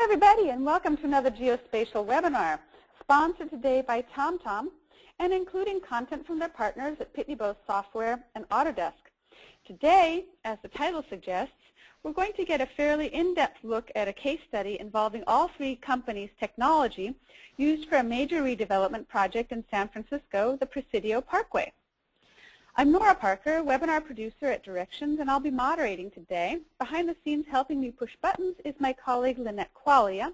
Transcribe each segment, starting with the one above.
Hi everybody, and welcome to another geospatial webinar, sponsored today by TomTom and including content from their partners at Pitney Bowes Software and Autodesk. Today, as the title suggests, we're going to get a fairly in-depth look at a case study involving all three companies' technology used for a major redevelopment project in San Francisco, the Presidio Parkway. I'm Nora Parker, webinar producer at Directions, and I'll be moderating today. Behind the scenes helping me push buttons is my colleague Lynette Qualia.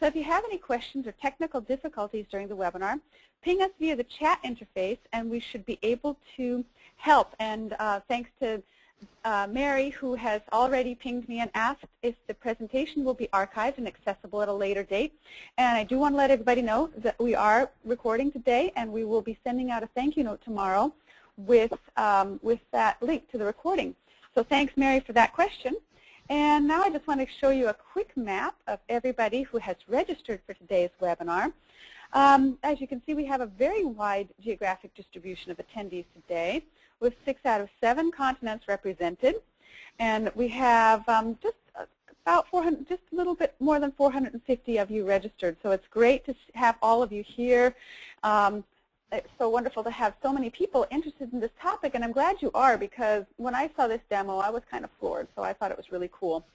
So if you have any questions or technical difficulties during the webinar, ping us via the chat interface and we should be able to help. And thanks to Mary, who has already pinged me and asked if the presentation will be archived and accessible at a later date. And I do want to let everybody know that we are recording today and we will be sending out a thank you note tomorrow with that link to the recording. So thanks, Mary, for that question. And now I just want to show you a quick map of everybody who has registered for today's webinar. As you can see, we have a very wide geographic distribution of attendees today, with 6 out of 7 continents represented. And we have just a little bit more than 450 of you registered. So it's great to have all of you here. It's so wonderful to have so many people interested in this topic, and I'm glad you are, because when I saw this demo, I was kind of floored, so I thought it was really cool.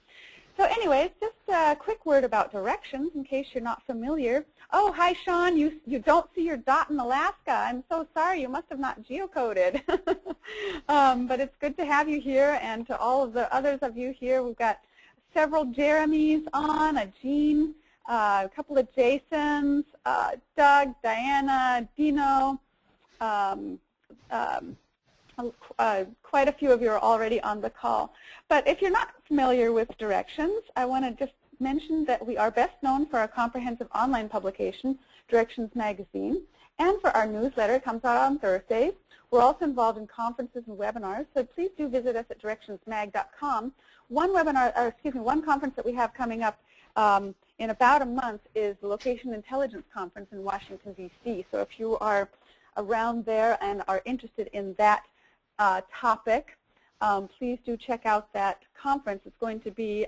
So anyways, just a quick word about Directions, in case you're not familiar. Oh, hi, Sean. You don't see your dot in Alaska. I'm so sorry. You must have not geocoded. But it's good to have you here, and to all of the others of you here. We've got several Jeremies on, a Jean, a couple of Jasons, Doug, Diana, Dino, quite a few of you are already on the call. But if you're not familiar with Directions, I want to just mention that we are best known for our comprehensive online publication, Directions Magazine, and for our newsletter. It comes out on Thursdays. We're also involved in conferences and webinars, so please do visit us at directionsmag.com. One conference that we have coming up in about a month is the Location Intelligence Conference in Washington, D.C. So if you are around there and are interested in that topic, please do check out that conference. It's going to be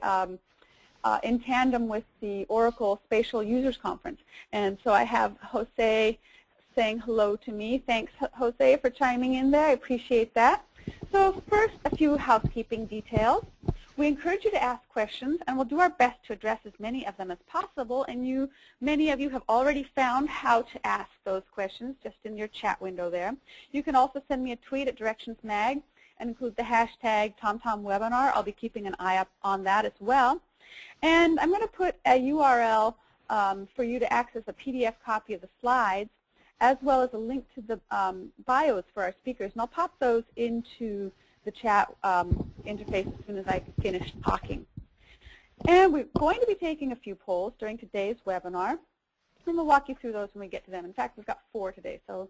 in tandem with the Oracle Spatial Users Conference. And so I have Jose saying hello to me. Thanks, Jose, for chiming in there. I appreciate that. So first, a few housekeeping details. We encourage you to ask questions, and we'll do our best to address as many of them as possible. And many of you have already found how to ask those questions just in your chat window there. You can also send me a tweet at DirectionsMag and include the hashtag TomTomWebinar. I'll be keeping an eye up on that as well. And I'm going to put a URL for you to access a PDF copy of the slides, as well as a link to the bios for our speakers. And I'll pop those into the chat interface as soon as I finish talking. And we're going to be taking a few polls during today's webinar, and we'll walk you through those when we get to them. In fact, we've got 4 today, so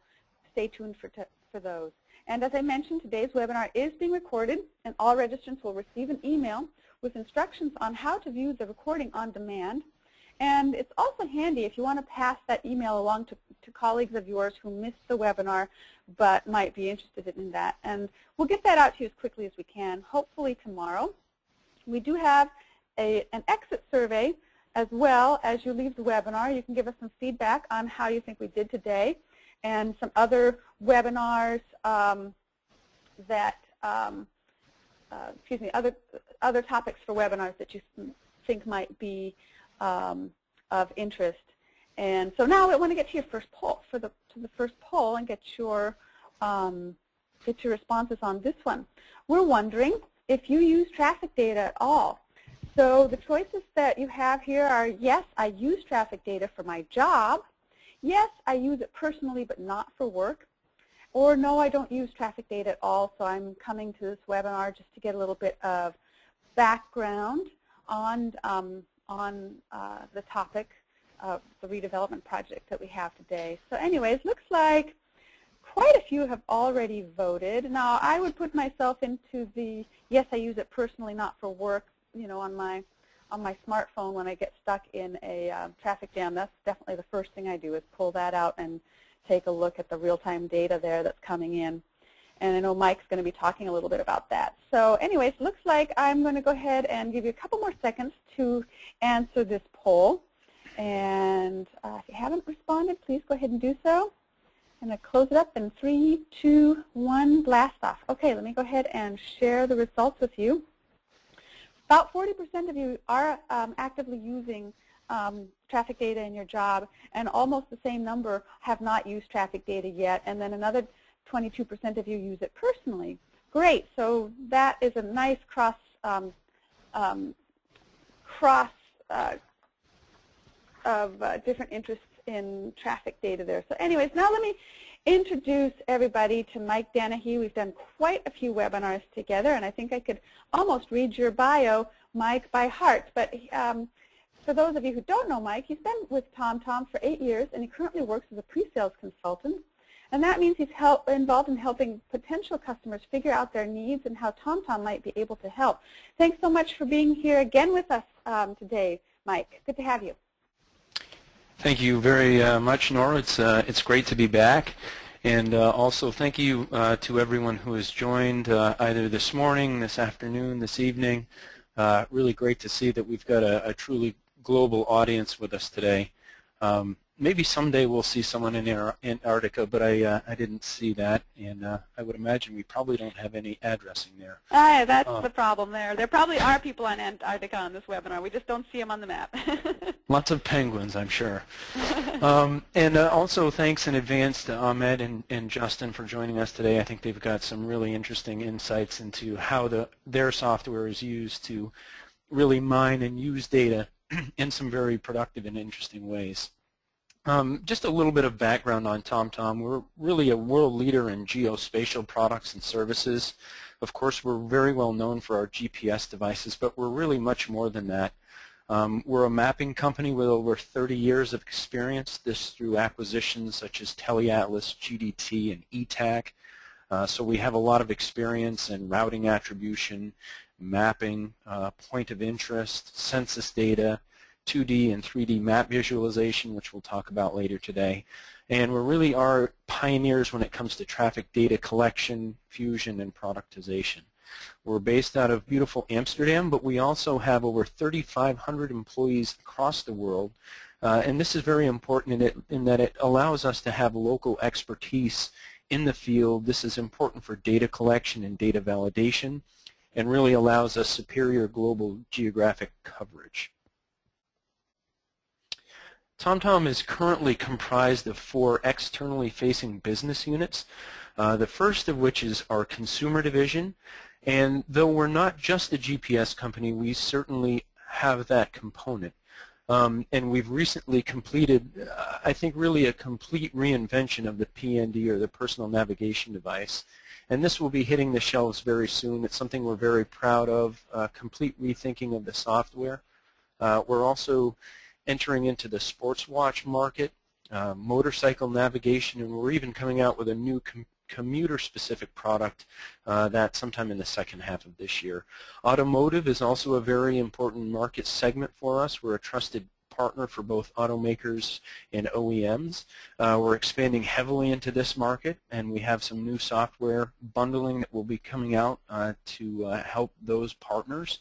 stay tuned for those. And as I mentioned, today's webinar is being recorded, and all registrants will receive an email with instructions on how to view the recording on demand. And it's also handy if you want to pass that email along to colleagues of yours who missed the webinar but might be interested in that. And we'll get that out to you as quickly as we can, hopefully tomorrow. We do have an exit survey as well. As you leave the webinar, you can give us some feedback on how you think we did today and some other webinars other topics for webinars that you think might be of interest. And so now I want to get to your first poll, and get your responses on this one. We're wondering if you use traffic data at all. So the choices that you have here are, yes, I use traffic data for my job. Yes, I use it personally but not for work. Or no, I don't use traffic data at all, so I'm coming to this webinar just to get a little bit of background on the topic of the redevelopment project that we have today. So anyways, looks like quite a few have already voted. Now, I would put myself into the, yes, I use it personally, not for work, you know, on my smartphone when I get stuck in a traffic jam. That's definitely the first thing I do is pull that out and take a look at the real-time data there that's coming in. And I know Mike's going to be talking a little bit about that. So anyways, looks like I'm going to go ahead and give you a couple more seconds to answer this poll. And if you haven't responded, please go ahead and do so. I'm going to close it up in 3, 2, 1, blast off. Okay, let me go ahead and share the results with you. About 40% of you are actively using traffic data in your job, and almost the same number have not used traffic data yet, and then another 22% of you use it personally. Great, so that is a nice cross of different interests in traffic data there. So anyways, now let me introduce everybody to Mike Donahue. We've done quite a few webinars together, and I think I could almost read your bio, Mike, by heart. But for those of you who don't know Mike, he's been with TomTom for 8 years, and he currently works as a pre-sales consultant. And that means he's involved in helping potential customers figure out their needs and how TomTom might be able to help. Thanks so much for being here again with us today, Mike. Good to have you. Thank you very much, Nora. It's great to be back. And also thank you to everyone who has joined either this morning, this afternoon, this evening. Really great to see that we've got a truly global audience with us today. Maybe someday we'll see someone in Antarctica, but I didn't see that, and I would imagine we probably don't have any addressing there. Ah, that's the problem there. There probably are people on Antarctica on this webinar. We just don't see them on the map. Lots of penguins, I'm sure. And also thanks in advance to Ahmed and Justin for joining us today. I think they've got some really interesting insights into how their software is used to really mine and use data in some very productive and interesting ways. Just a little bit of background on TomTom. We're really a world leader in geospatial products and services. Of course, we're very well known for our GPS devices, but we're really much more than that. We're a mapping company with over 30 years of experience, this through acquisitions such as TeleAtlas, GDT, and ETAC. So we have a lot of experience in routing attribution, mapping, point of interest, census data, 2D and 3D map visualization, which we'll talk about later today. And we really are pioneers when it comes to traffic data collection, fusion, and productization. We're based out of beautiful Amsterdam, but we also have over 3,500 employees across the world. And this is very important in that it allows us to have local expertise in the field. This is important for data collection and data validation, and really allows us superior global geographic coverage. TomTom is currently comprised of 4 externally facing business units, the first of which is our consumer division. And though we're not just a GPS company, we certainly have that component. And we've recently completed, I think, really a complete reinvention of the PND, or the personal navigation device. And this will be hitting the shelves very soon. It's something we're very proud of, complete rethinking of the software. We're also entering into the sports watch market, motorcycle navigation, and we're even coming out with a new commuter-specific product that sometime in the second half of this year. Automotive is also a very important market segment for us. We're a trusted partner for both automakers and OEMs. We're expanding heavily into this market, and we have some new software bundling that will be coming out to help those partners.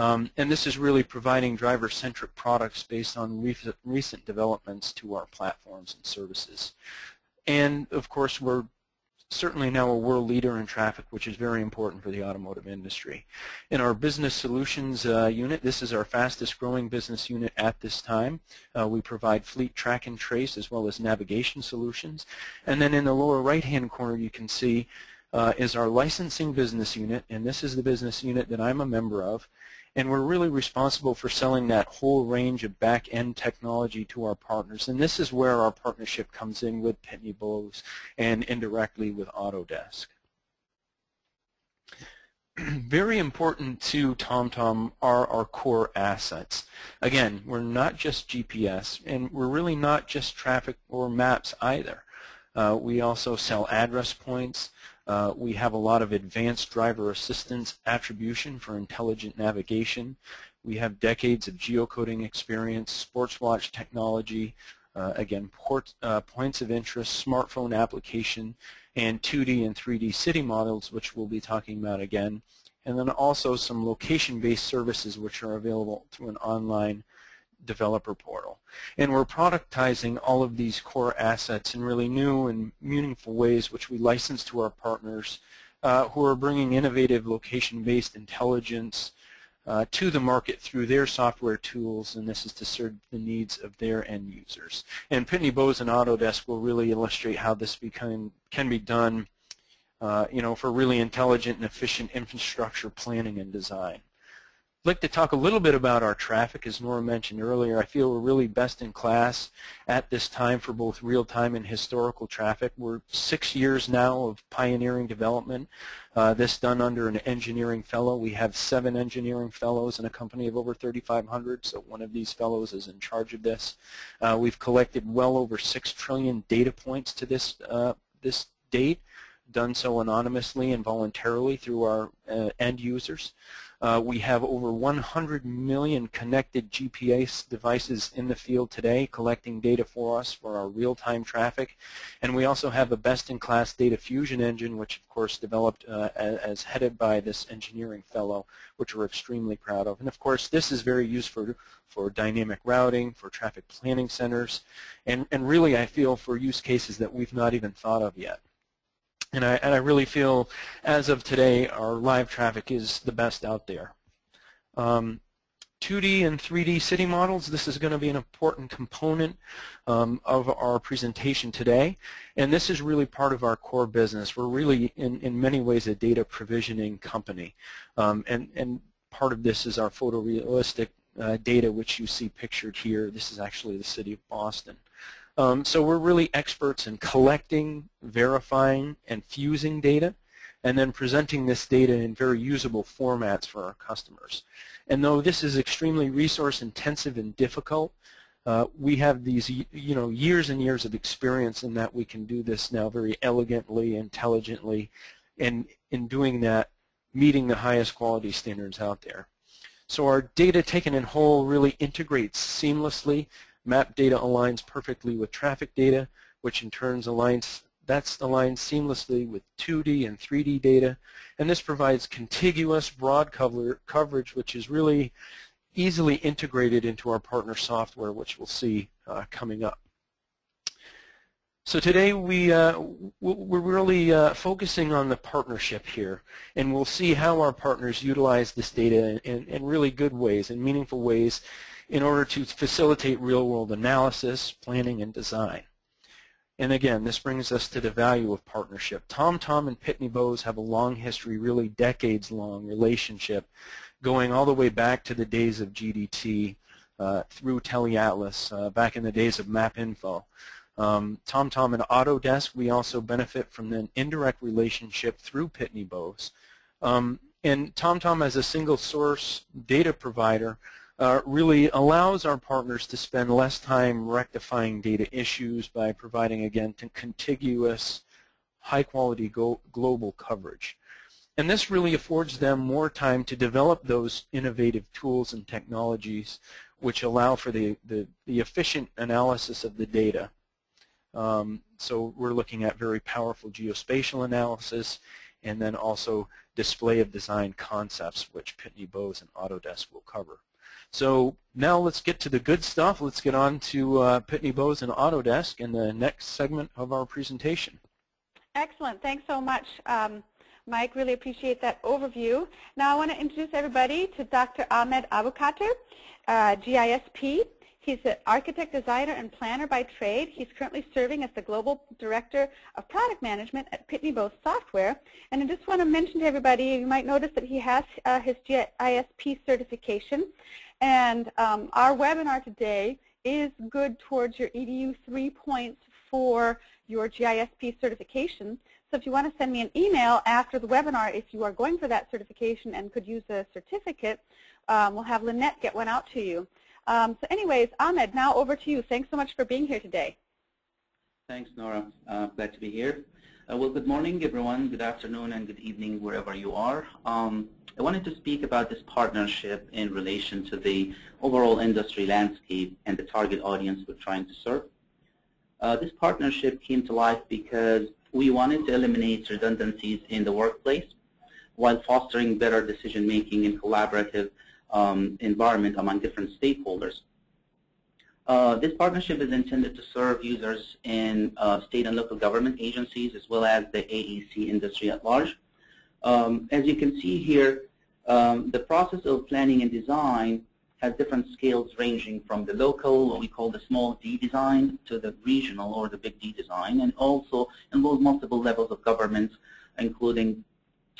And this is really providing driver-centric products based on recent developments to our platforms and services. And of course, we're certainly now a world leader in traffic, which is very important for the automotive industry. In our business solutions unit, this is our fastest growing business unit at this time. We provide fleet track and trace as well as navigation solutions. And then in the lower right-hand corner, you can see is our licensing business unit, and this is the business unit that I'm a member of. And we're really responsible for selling that whole range of back-end technology to our partners. And this is where our partnership comes in with Pitney Bowes and indirectly with Autodesk. Very important to TomTom are our core assets. Again, we're not just GPS, and we're really not just traffic or maps either. We also sell address points. We have a lot of advanced driver assistance attribution for intelligent navigation. We have decades of geocoding experience, sports watch technology, again, points of interest, smartphone application, and 2D and 3D city models, which we'll be talking about again, and then also some location-based services which are available through an online developer portal. And we're productizing all of these core assets in really new and meaningful ways, which we license to our partners who are bringing innovative location-based intelligence to the market through their software tools, and this is to serve the needs of their end users. And Pitney Bowes and Autodesk will really illustrate how this can be done for really intelligent and efficient infrastructure planning and design. I'd like to talk a little bit about our traffic. As Nora mentioned earlier, I feel we're really best in class at this time for both real-time and historical traffic. We're 6 years now of pioneering development, this done under an engineering fellow. We have 7 engineering fellows in a company of over 3,500, so one of these fellows is in charge of this. We've collected well over 6 trillion data points to this, this date, done so anonymously and voluntarily through our end users. We have over 100 million connected GPS devices in the field today collecting data for us for our real-time traffic, and we also have a best-in-class data fusion engine, which of course developed as headed by this engineering fellow, which we're extremely proud of. And of course this is very useful for dynamic routing, for traffic planning centers, and really I feel for use cases that we've not even thought of yet. And I really feel, as of today, our live traffic is the best out there. 2D and 3D city models, this is going to be an important component of our presentation today, and this is really part of our core business. We're really, in many ways, a data provisioning company, and part of this is our photorealistic data, which you see pictured here. This is actually the city of Boston. So we're really experts in collecting, verifying, and fusing data, and then presenting this data in very usable formats for our customers. And though this is extremely resource intensive and difficult, we have these years and years of experience in that we can do this now very elegantly, intelligently, and in doing that, meeting the highest quality standards out there. So our data taken in whole really integrates seamlessly. Map data aligns perfectly with traffic data, which in turn aligns seamlessly with 2D and 3D data, and this provides contiguous broad coverage, which is really easily integrated into our partner software, which we'll see coming up. So today we're really focusing on the partnership here, and we'll see how our partners utilize this data in really good ways and meaningful ways in order to facilitate real-world analysis, planning, and design. And again, this brings us to the value of partnership. TomTom and Pitney Bowes have a long history, really decades-long relationship, going all the way back to the days of GDT through TeleAtlas, back in the days of MapInfo. TomTom and Autodesk, we also benefit from an indirect relationship through Pitney Bowes. And TomTom as a single-source data provider really allows our partners to spend less time rectifying data issues by providing, again, contiguous, high-quality global coverage. And this really affords them more time to develop those innovative tools and technologies which allow for the efficient analysis of the data. So we're looking at very powerful geospatial analysis and then also display of design concepts, which Pitney Bowes and Autodesk will cover. So now let's get to the good stuff. Let's get on to Pitney Bowes and Autodesk in the next segment of our presentation. Excellent. Thanks so much, Mike. Really appreciate that overview. Now I want to introduce everybody to Dr. Ahmed Abukhater, GISP. He's an architect, designer, and planner by trade. He's currently serving as the Global Director of Product Management at Pitney Bowes Software. And I just want to mention to everybody, you might notice that he has his GISP certification. And our webinar today is good towards your EDU 3 points for your GISP certification. So if you want to send me an email after the webinar if you are going for that certification and could use a certificate, we'll have Lynette get one out to you. So anyways, Ahmed, now over to you. Thanks so much for being here today. Thanks, Nora. Glad to be here. Well, good morning, everyone. Good afternoon and good evening, wherever you are. I wanted to speak about this partnership in relation to the overall industry landscape and the target audience we're trying to serve. This partnership came to life because we wanted to eliminate redundancies in the workplace while fostering better decision-making and collaborative environment among different stakeholders. This partnership is intended to serve users in state and local government agencies as well as the AEC industry at large. As you can see here, the process of planning and design has different scales ranging from the local, what we call the small D design, to the regional or the big D design, and also involves multiple levels of government, including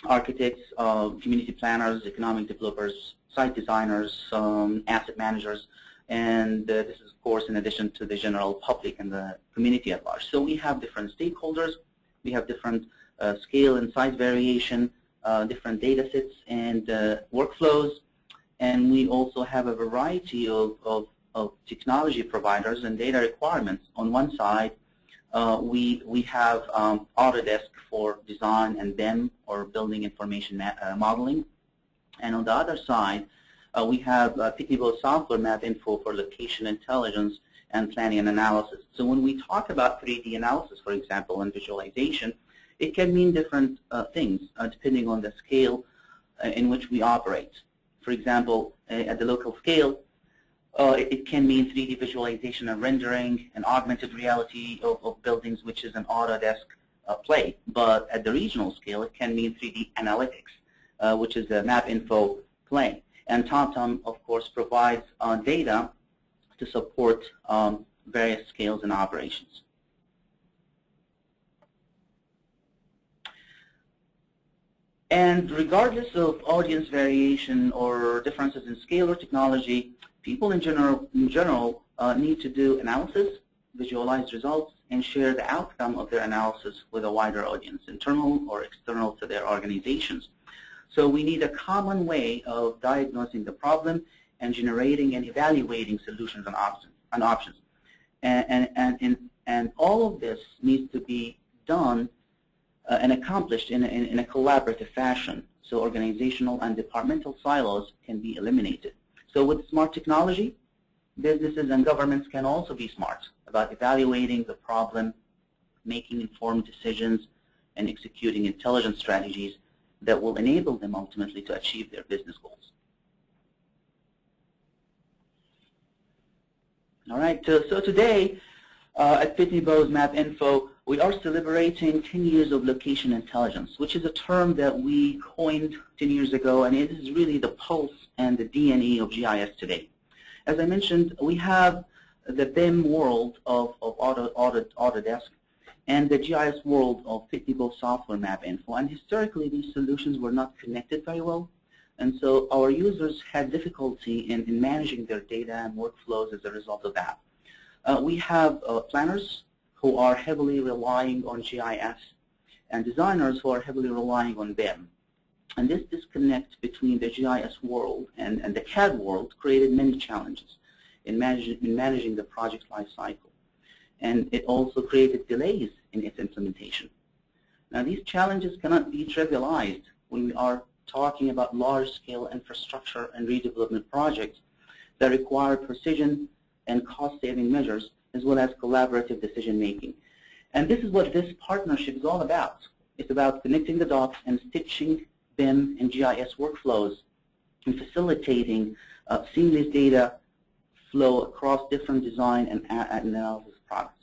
architects, community planners, economic developers, site designers, asset managers, and this is, of course, in addition to the general public and the community at large. So we have different stakeholders, we have different scale and size variation, different data sets and workflows, and we also have a variety of technology providers and data requirements. On one side, we have Autodesk for design and BIM, or building information modeling, and on the other side, we have Pitney Bowes Software MapInfo for location intelligence and planning and analysis. So when we talk about 3D analysis, for example, and visualization, it can mean different things depending on the scale in which we operate. For example, at the local scale, it can mean 3D visualization and rendering and augmented reality of buildings, which is an Autodesk play. But at the regional scale, it can mean 3D analytics, which is a MapInfo play. And TomTom, of course, provides data to support various scales and operations. And regardless of audience variation or differences in scale or technology, people in general need to do analysis, visualize results, and share the outcome of their analysis with a wider audience, internal or external to their organizations. So we need a common way of diagnosing the problem and generating and evaluating solutions and options. And all of this needs to be done and accomplished in a collaborative fashion, so organizational and departmental silos can be eliminated. So with smart technology, businesses and governments can also be smart about evaluating the problem, making informed decisions, and executing intelligence strategies that will enable them ultimately to achieve their business goals. All right, so today at Pitney Bowes MapInfo, we are celebrating 10 years of location intelligence, which is a term that we coined 10 years ago, and it is really the pulse and the DNA of GIS today. As I mentioned, we have the BIM world of Autodesk, and the GIS world of Pitney Bowes Software MapInfo. And historically, these solutions were not connected very well. And so our users had difficulty in managing their data and workflows as a result of that. We have planners who are heavily relying on GIS and designers who are heavily relying on BIM. And this disconnect between the GIS world and the CAD world created many challenges in managing the project life cycle. And it also created delays in its implementation. Now, these challenges cannot be trivialized when we are talking about large-scale infrastructure and redevelopment projects that require precision and cost-saving measures, as well as collaborative decision-making. And this is what this partnership is all about. It's about connecting the dots and stitching BIM and GIS workflows and facilitating seamless data flow across different design and analysis products.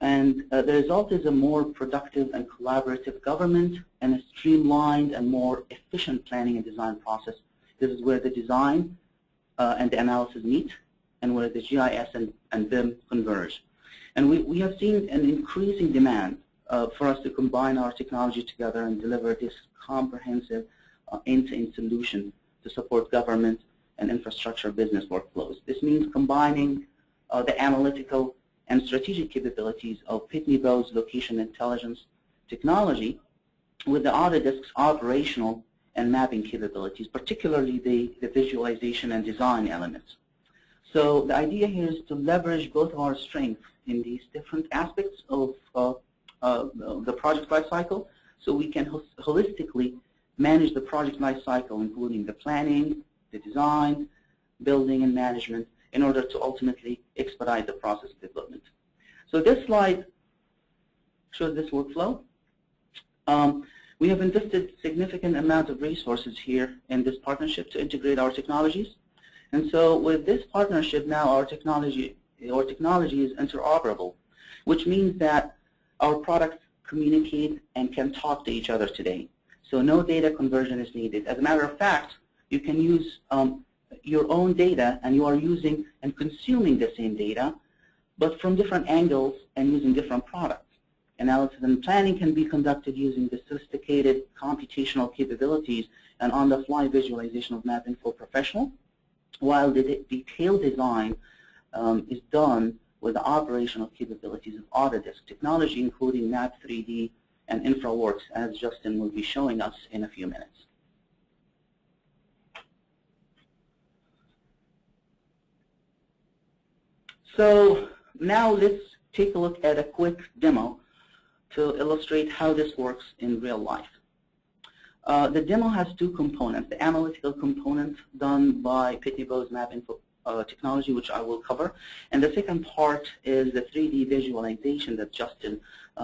And the result is a more productive and collaborative government and a streamlined and more efficient planning and design process. This is where the design and the analysis meet, and where the GIS and BIM converge. And we have seen an increasing demand for us to combine our technology together and deliver this comprehensive end-to-end solution to support government and infrastructure business workflows. This means combining the analytical and strategic capabilities of Pitney Bowes location intelligence technology with the Autodesk's operational and mapping capabilities, particularly the visualization and design elements. So the idea here is to leverage both of our strengths in these different aspects of the project life cycle, so we can holistically manage the project life cycle, including the planning, the design, building, and management, in order to ultimately expedite the process development. So this slide through this workflow. We have invested significant amount of resources here in this partnership to integrate our technologies. And so with this partnership now, our technology is interoperable, which means that our products communicate and can talk to each other today. So no data conversion is needed. As a matter of fact, you can use your own data, and you are using and consuming the same data, but from different angles and using different products. Analysis and planning can be conducted using the sophisticated computational capabilities and on-the-fly visualization of MapInfo Professional, while the detailed design is done with the operational capabilities of Autodesk technology, including Map 3D and InfraWorks, as Justin will be showing us in a few minutes. So now let's take a look at a quick demo to illustrate how this works in real life. The demo has two components, the analytical component done by Pitney Bowes MapInfo technology, which I will cover, and the second part is the 3D visualization that Justin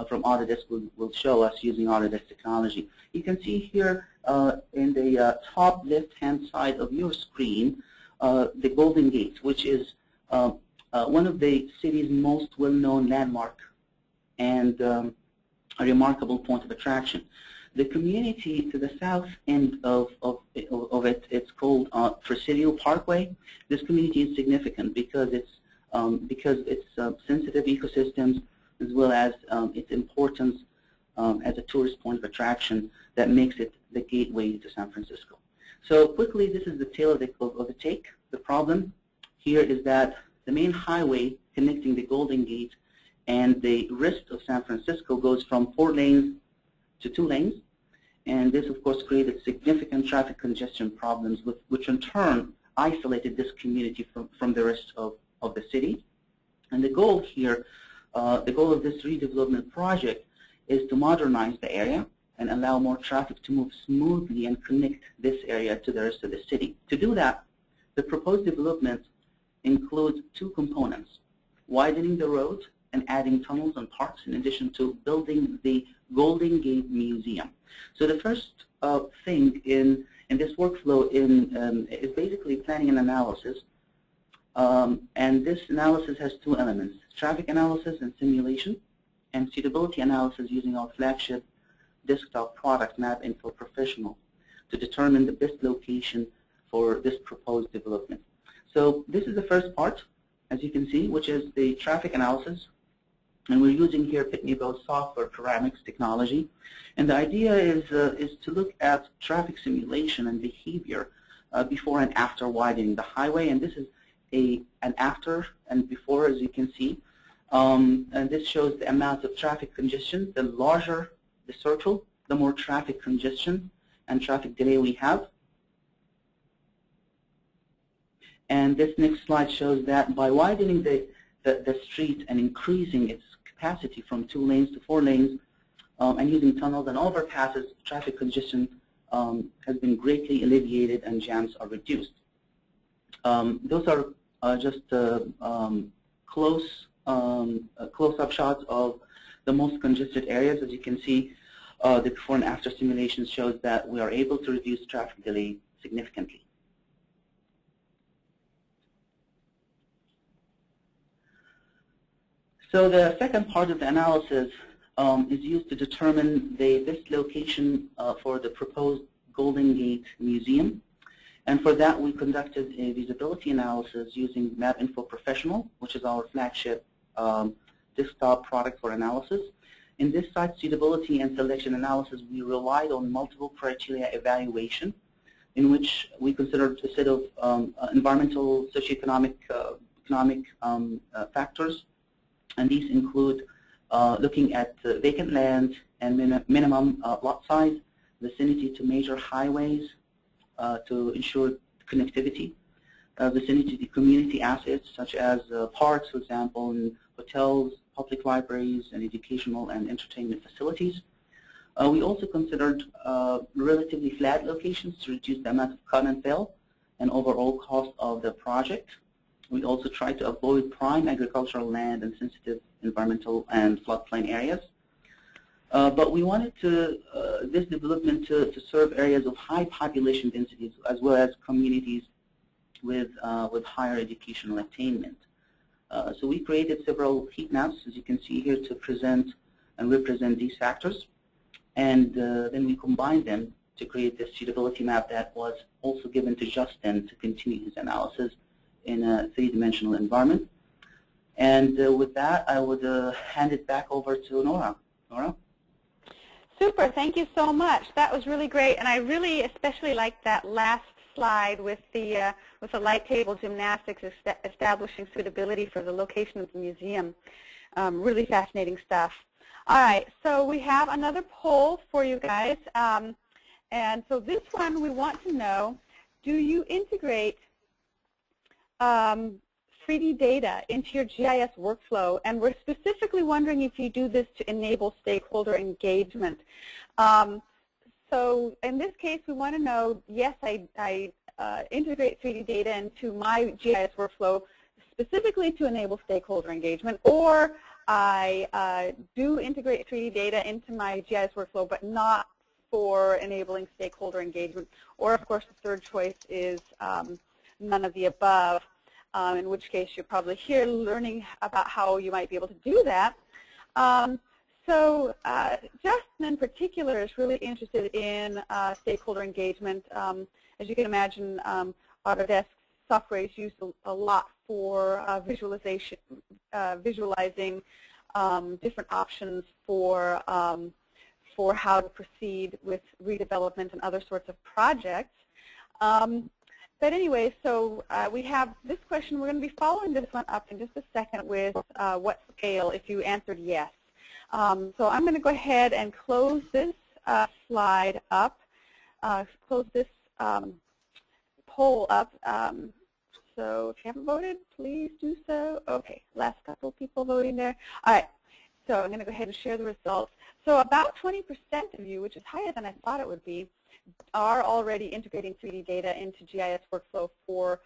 from Autodesk will show us using Autodesk technology. You can see here in the top left-hand side of your screen the Golden Gate, which is one of the city's most well-known landmark and a remarkable point of attraction. The community to the south end of it, it's called Presidio Parkway. This community is significant because it's sensitive ecosystems, as well as its importance as a tourist point of attraction that makes it the gateway to San Francisco. So quickly, this is the tale of the take. The problem here is that the main highway connecting the Golden Gate and the rest of San Francisco goes from 4 lanes to 2 lanes, and this of course created significant traffic congestion problems, which in turn isolated this community from the rest of the city. And the goal here, the goal of this redevelopment project is to modernize the area and allow more traffic to move smoothly and connect this area to the rest of the city. To do that, the proposed development includes two components, widening the road and adding tunnels and parks, in addition to building the Golden Gate Museum. So the first thing in this workflow is basically planning and analysis. And this analysis has two elements, traffic analysis and simulation, and suitability analysis using our flagship desktop product, MapInfo Professional, to determine the best location for this proposed development. So this is the first part, as you can see, which is the traffic analysis. And we're using here Pitney Bowes software, Paramics technology. And the idea is to look at traffic simulation and behavior before and after widening the highway. And this is an after and before, as you can see. And this shows the amount of traffic congestion. The larger the circle, the more traffic congestion and traffic delay we have. And this next slide shows that by widening the street and increasing its capacity from 2 lanes to 4 lanes, and using tunnels and overpasses, traffic congestion has been greatly alleviated and jams are reduced. Those are just close-up shots of the most congested areas. As you can see, the before and after simulation shows that we are able to reduce traffic delay significantly. So the second part of the analysis is used to determine the best location for the proposed Golden Gate Museum. And for that, we conducted a feasibility analysis using MapInfo Professional, which is our flagship desktop product for analysis. In this site suitability and selection analysis, we relied on multiple criteria evaluation, in which we considered a set of environmental, socioeconomic factors. And these include looking at vacant land and minimum lot size, vicinity to major highways to ensure connectivity, vicinity to community assets such as parks, for example, and hotels, public libraries, and educational and entertainment facilities. We also considered relatively flat locations to reduce the amount of cut and fill and overall cost of the project. We also try to avoid prime agricultural land and sensitive environmental and floodplain areas. But we wanted to, this development to serve areas of high population densities as well as communities with higher educational attainment. So we created several heat maps, as you can see here, to present and represent these factors. And then we combined them to create this suitability map that was also given to Justin to continue his analysis in a three-dimensional environment. And with that, I would hand it back over to Nora. Nora? Super. Thank you so much. That was really great. And I really especially liked that last slide with the light table gymnastics establishing suitability for the location of the museum. Really fascinating stuff. All right, so we have another poll for you guys. And so this one we want to know, do you integrate 3D data into your GIS workflow? And we're specifically wondering if you do this to enable stakeholder engagement. So in this case, we want to know, yes, I integrate 3D data into my GIS workflow specifically to enable stakeholder engagement, or I do integrate 3D data into my GIS workflow, but not for enabling stakeholder engagement. Or, of course, the third choice is none of the above, in which case you're probably here learning about how you might be able to do that. So Justin, in particular, is really interested in stakeholder engagement. As you can imagine, Autodesk software is used a lot for visualizing different options for how to proceed with redevelopment and other sorts of projects. But anyway, so we have this question. We're going to be following this one up in just a second with what scale if you answered yes. So I'm going to go ahead and close this slide up, close this poll up. So if you haven't voted, please do so. Okay, last couple people voting there. All right, so I'm going to go ahead and share the results. So about 20% of you, which is higher than I thought it would be, are already integrating 3D data into GIS workflow for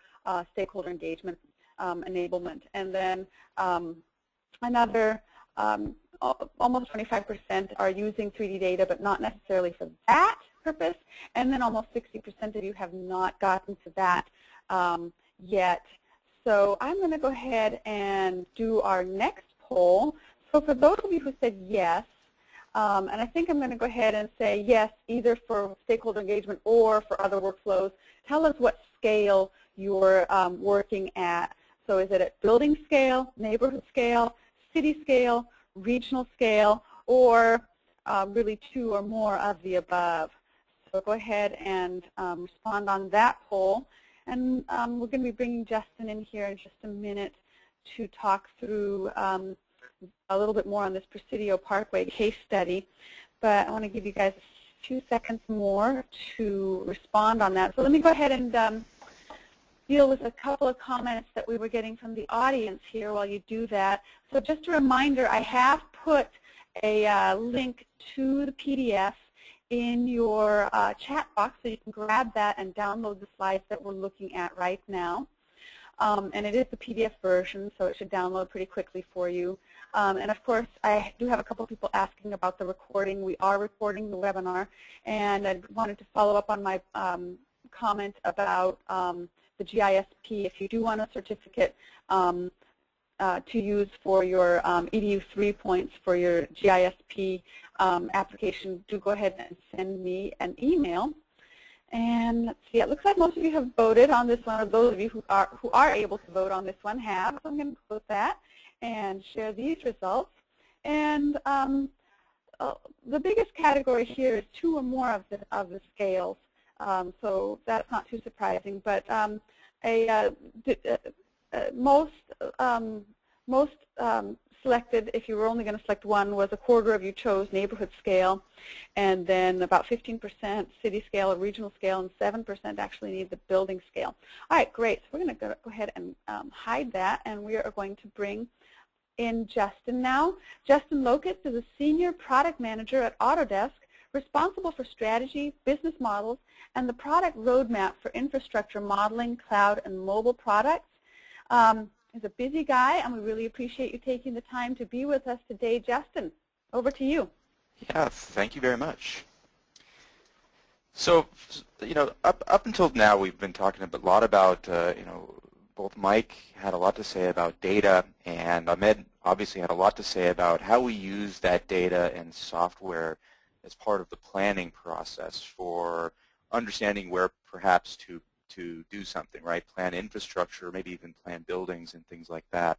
stakeholder engagement enablement. And then another almost 25% are using 3D data, but not necessarily for that purpose. And then almost 60% of you have not gotten to that yet. So I'm going to go ahead and do our next poll. So for those of you who said yes, and I think I'm going to go ahead and say yes, either for stakeholder engagement or for other workflows, tell us what scale you're working at. So is it at building scale, neighborhood scale, city scale, regional scale, or really two or more of the above? So go ahead and respond on that poll. And we're going to be bringing Justin in here in just a minute to talk through a little bit more on this Presidio Parkway case study. But I want to give you guys a few seconds more to respond on that. So let me go ahead and deal with a couple of comments that we were getting from the audience here while you do that. So just a reminder, I have put a link to the PDF in your chat box, so you can grab that and download the slides that we're looking at right now. And it is the PDF version, so it should download pretty quickly for you. And of course, I do have a couple people asking about the recording. We are recording the webinar, and I wanted to follow up on my comment about the GISP. If you do want a certificate to use for your EDU 3 points for your GISP application, do go ahead and send me an email. And let's see, it looks like most of you have voted on this one, or those of you who are able to vote on this one have. So I'm going to close that and share these results. And the biggest category here is two or more of the scales. So that's not too surprising. But most selected, if you were only going to select one, was a quarter of you chose neighborhood scale, and then about 15% city scale or regional scale, and 7% actually need the building scale. All right, great. So we're going to go ahead and hide that, and we are going to bring in Justin now. Justin Lokitz is a senior product manager at Autodesk, responsible for strategy, business models, and the product roadmap for infrastructure modeling, cloud, and mobile products. He's a busy guy, and we really appreciate you taking the time to be with us today. Justin, over to you. Yeah, thank you very much. So, you know, up until now, we've been talking a lot about, you know, both Mike had a lot to say about data, and Ahmed obviously had a lot to say about how we use that data and software as part of the planning process for understanding where perhaps to do something, right? Plan infrastructure, maybe even plan buildings and things like that.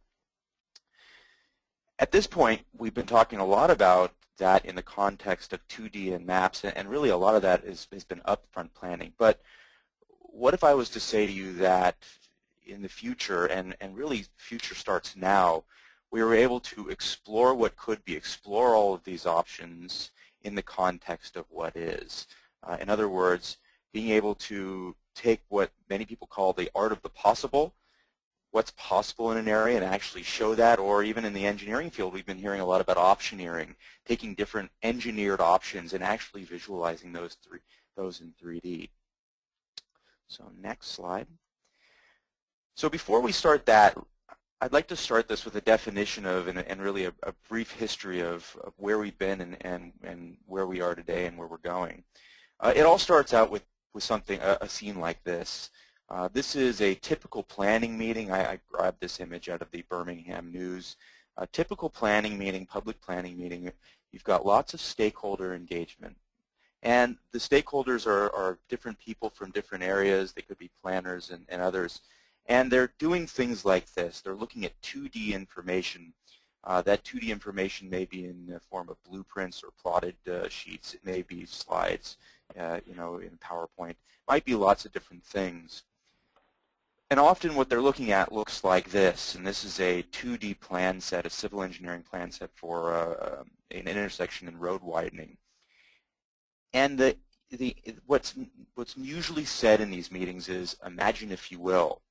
At this point, we've been talking a lot about that in the context of 2D and maps, and really a lot of that has been upfront planning. But what if I was to say to you that in the future, and really future starts now, we were able to explore what could be, explore all of these options in the context of what is. In other words, being able to take what many people call the art of the possible, what's possible in an area, and actually show that. Or even in the engineering field, we've been hearing a lot about optioneering, taking different engineered options and actually visualizing those in 3D. So next slide. So before we start that, I'd like to start this with a definition of and really a brief history of where we've been and where we are today and where we're going. It all starts out with something, a scene like this. This is a typical planning meeting. I grabbed this image out of the Birmingham News. A typical planning meeting, public planning meeting, you've got lots of stakeholder engagement. And the stakeholders are different people from different areas. They could be planners and others. And they're doing things like this. They're looking at 2D information. That 2D information may be in the form of blueprints or plotted sheets. It may be slides, you know, in PowerPoint. It might be lots of different things. And often what they're looking at looks like this, and this is a 2D plan set, a civil engineering plan set for an intersection and road widening. And what's usually said in these meetings is, imagine if you will.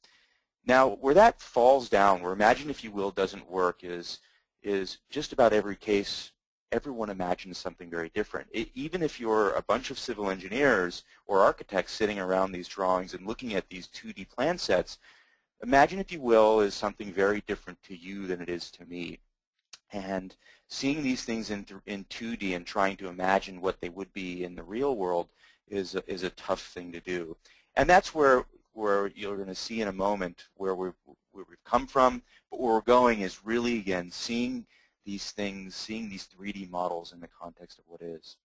Now, where that falls down, where imagine if you will doesn't work is just about every case, everyone imagines something very different. Even if you're a bunch of civil engineers or architects sitting around these drawings and looking at these 2D plan sets, imagine if you will is something very different to you than it is to me. And seeing these things in 2D and trying to imagine what they would be in the real world is a tough thing to do. And that's where you're going to see in a moment where we've come from, but where we're going is really, again, seeing these things, seeing these 3D models in the context of what is.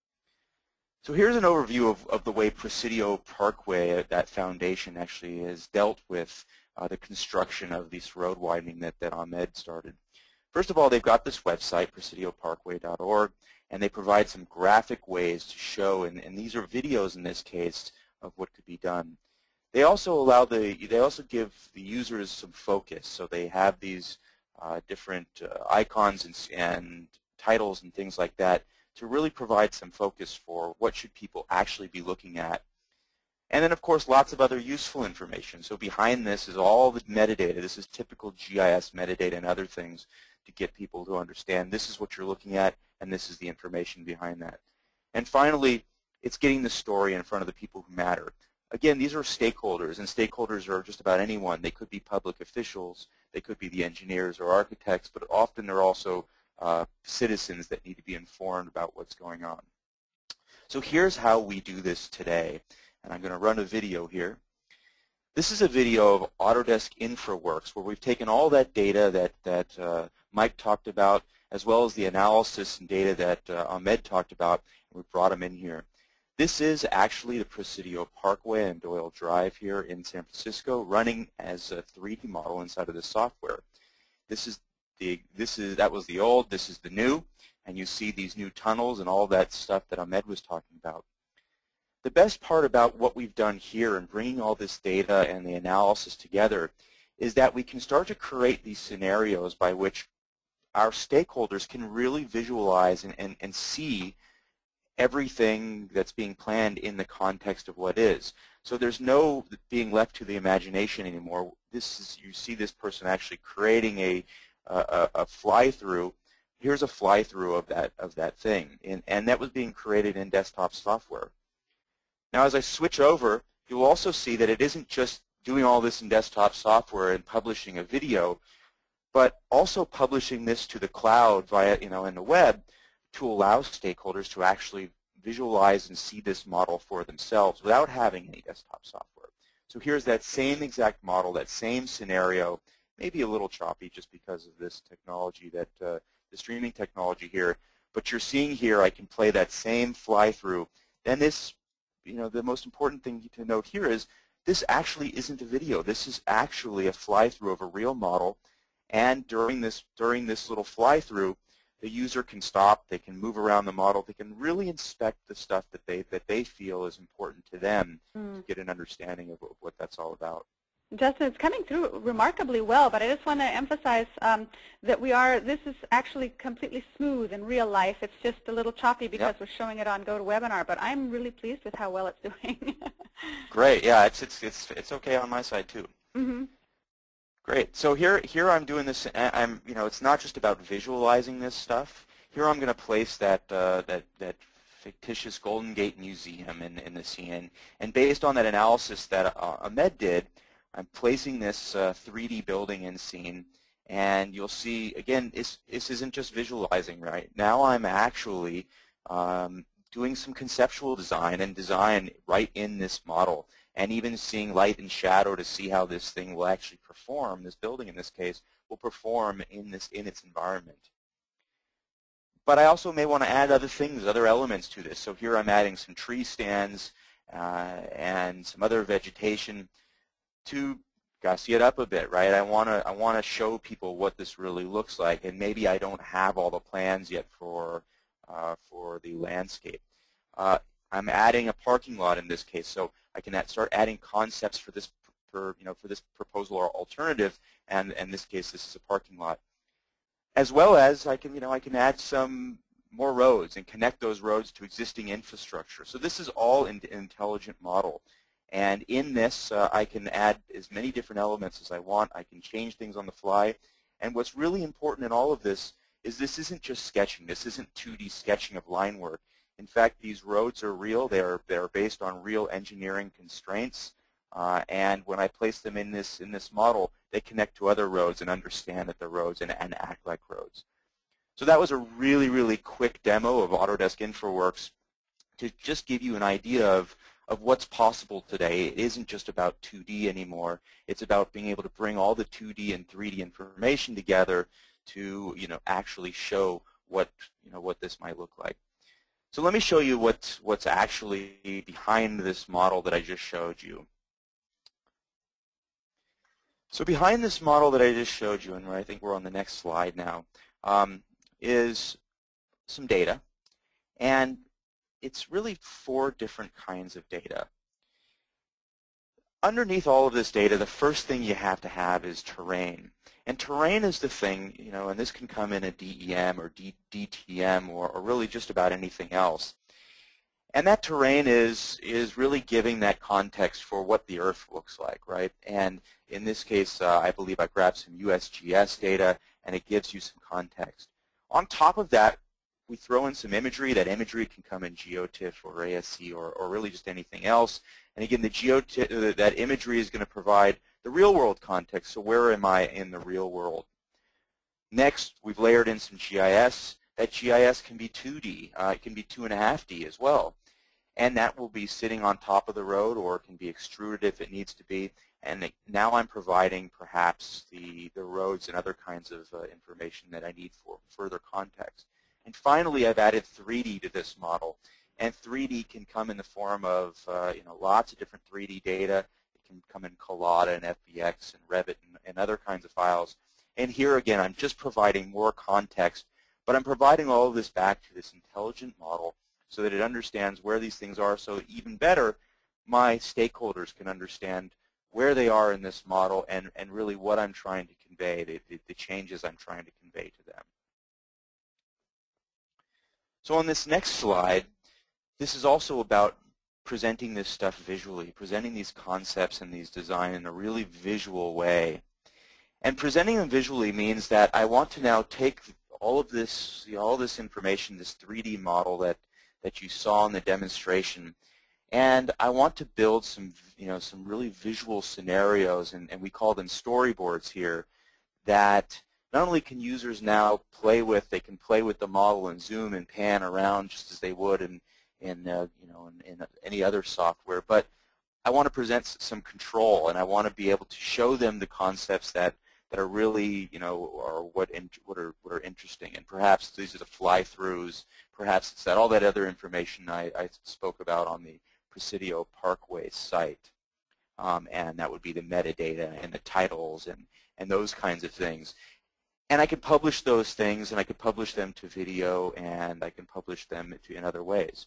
So here's an overview of the way Presidio Parkway, that foundation, actually has dealt with the construction of this road widening that Ahmed started. First of all, they've got this website, presidioparkway.org, and they provide some graphic ways to show, and these are videos in this case, of what could be done. They also give the users some focus, so they have these different icons and titles and things like that to really provide some focus for what should people actually be looking at. And then, of course, lots of other useful information. So behind this is all the metadata. This is typical GIS metadata and other things to get people to understand this is what you're looking at and this is the information behind that. And finally, it's getting the story in front of the people who matter. Again, these are stakeholders, and stakeholders are just about anyone. They could be public officials, they could be the engineers or architects, but often they're also citizens that need to be informed about what's going on. So here's how we do this today, and I'm going to run a video here. This is a video of Autodesk InfraWorks, where we've taken all that data that Mike talked about, as well as the analysis and data that Ahmed talked about, and we brought them in here. This is actually the Presidio Parkway and Doyle Drive here in San Francisco, running as a 3D model inside of the software. That was the old, this is the new, and you see these new tunnels and all that stuff that Ahmed was talking about. The best part about what we've done here and bringing all this data and the analysis together is that we can start to create these scenarios by which our stakeholders can really visualize and see everything that's being planned in the context of what is. So there's no being left to the imagination anymore. You see this person actually creating a fly-through. Here's a fly-through of that thing, and that was being created in desktop software. Now, as I switch over, you'll also see that it isn't just doing all this in desktop software and publishing a video, but also publishing this to the cloud via, you know, in the web, to allow stakeholders to actually visualize and see this model for themselves without having any desktop software. So here's that same exact model, that same scenario, maybe a little choppy just because of this technology, that the streaming technology here. But you're seeing here, I can play that same fly-through. And this, you know, the most important thing to note here is this actually isn't a video. This is actually a fly-through of a real model. And during this little fly-through, the user can stop, they can move around the model, they can really inspect the stuff that they feel is important to them to get an understanding of what that's all about. Justin, it's coming through remarkably well, but I just want to emphasize that this is actually completely smooth in real life. It's just a little choppy because we're showing it on GoToWebinar, but I'm really pleased with how well it's doing. Great, yeah, it's okay on my side too. Mm-hmm. Great. So here I'm doing this. You know, it's not just about visualizing this stuff. Here I'm going to place that that fictitious Golden Gate Museum in the scene, and based on that analysis that Ahmed did, I'm placing this 3D building in scene, and you'll see again. This isn't just visualizing, right? Now I'm actually doing some conceptual design right in this model. And even seeing light and shadow to see how this thing will actually perform, this building in this case, will perform in its environment. But I also may want to add other things, other elements to this. So here I'm adding some tree stands and some other vegetation to gussy it up a bit, right? I want to show people what this really looks like, and maybe I don't have all the plans yet for the landscape. I'm adding a parking lot in this case, so I can start adding concepts for this, for this proposal or alternative, and in this case, this is a parking lot. As well as I can, I can add some more roads and connect those roads to existing infrastructure. So this is all an intelligent model, and in this, I can add as many different elements as I want. I can change things on the fly, and what's really important in all of this is this isn't just sketching. This isn't 2D sketching of line work. In fact, these roads are real. They're based on real engineering constraints, and when I place them in this model, they connect to other roads and understand that they're roads and act like roads. So that was a really, really quick demo of Autodesk InfraWorks to just give you an idea of what's possible today. It isn't just about 2D anymore. It's about being able to bring all the 2D and 3D information together to actually show what this might look like. So let me show you what's actually behind this model that I just showed you. So behind this model that I just showed you, and I think we're on the next slide now, is some data. And it's really 4 different kinds of data. Underneath all of this data, the first thing you have to have is terrain. And terrain is the thing, and this can come in a DEM or DTM or really just about anything else. And that terrain is really giving that context for what the Earth looks like, right? And in this case, I believe I grabbed some USGS data, and it gives you some context. On top of that, we throw in some imagery. That imagery can come in GeoTIFF or ASC or really just anything else. And again, the GeoTIFF, that imagery is going to provide the real-world context, so where am I in the real world? Next, we've layered in some GIS. That GIS can be 2D. It can be 2.5D as well. And that will be sitting on top of the road, or it can be extruded if it needs to be. And now I'm providing perhaps the roads and other kinds of information that I need for further context. And finally, I've added 3D to this model. And 3D can come in the form of lots of different 3D data. Can come in Collada and FBX and Revit and other kinds of files. And here again, I'm just providing more context, but I'm providing all of this back to this intelligent model so that it understands where these things are, so even better, my stakeholders can understand where they are in this model and really what I'm trying to convey, the changes I'm trying to convey to them. So on this next slide, this is also about presenting this stuff visually, presenting these concepts and these design in a really visual way. And presenting them visually means that I want to now take all of this, all this information, this 3D model that you saw in the demonstration, and I want to build some, some really visual scenarios, and we call them storyboards here, that Not only can users now play with, they can play with the model and zoom and pan around just as they would in any other software, but I want to present some control, and I want to be able to show them the concepts that are really, are what are interesting. And perhaps these are the fly-throughs. Perhaps it's that all that other information I spoke about on the Presidio Parkway site, and that would be the metadata and the titles and those kinds of things. And I could publish those things, and I could publish them to video, and I can publish them in other ways.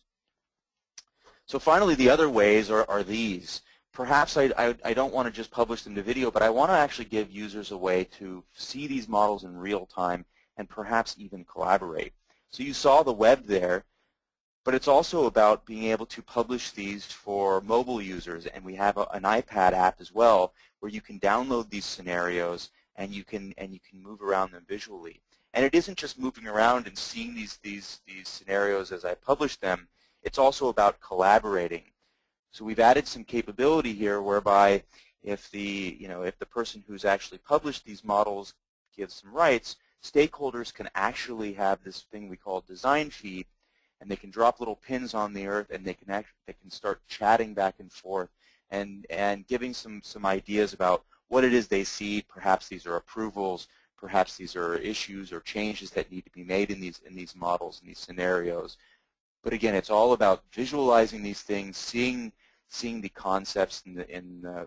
So finally, the other ways are these. Perhaps I don't want to just publish them to video, but I want to actually give users a way to see these models in real time and perhaps even collaborate. So you saw the web there, but it's also about being able to publish these for mobile users, and we have an iPad app as well where you can download these scenarios and you can move around them visually. And it isn't just moving around and seeing these scenarios as I publish them. It's also about collaborating. So we've added some capability here whereby if the person who's actually published these models gives some rights, stakeholders can actually have this thing we call design feed, and they can drop little pins on the earth, and they can start chatting back and forth and giving some ideas about what it is they see. Perhaps these are approvals, perhaps these are issues or changes that need to be made in these models, in these scenarios. But again, it's all about visualizing these things, seeing the concepts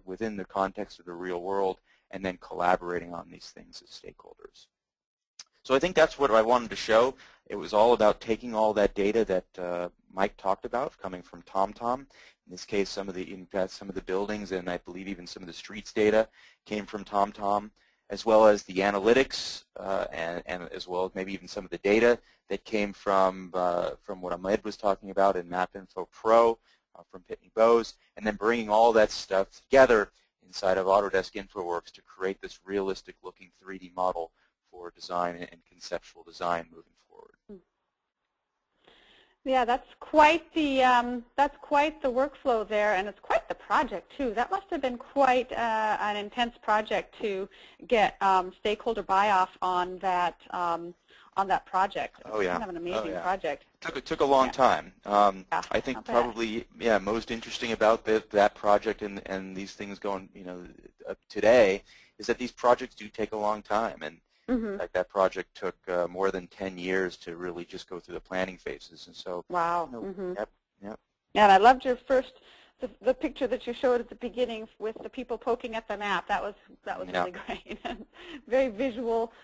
within the context of the real world, and then collaborating on these things as stakeholders. So I think that's what I wanted to show. It was all about taking all that data that Mike talked about, coming from TomTom. In this case, some of the buildings, and I believe even some of the streets data came from TomTom, as well as the analytics, and as well as maybe even some of the data that came from what Ahmed was talking about in MapInfo Pro from Pitney Bowes, and then bringing all that stuff together inside of Autodesk InfraWorks to create this realistic-looking 3D model for design and conceptual design moving forward. Yeah, that's quite the workflow there, and it's quite the project too. That must have been quite an intense project to get stakeholder buy-off on that. On that project. Oh yeah. Kind of an amazing project. It took a long time. I think probably most interesting about that project and these things going today is that these projects do take a long time, and in fact, that project took more than 10 years to really just go through the planning phases. And so wow. Yeah, and I loved your first the picture that you showed at the beginning with the people poking at the map. That was really great. Very visual.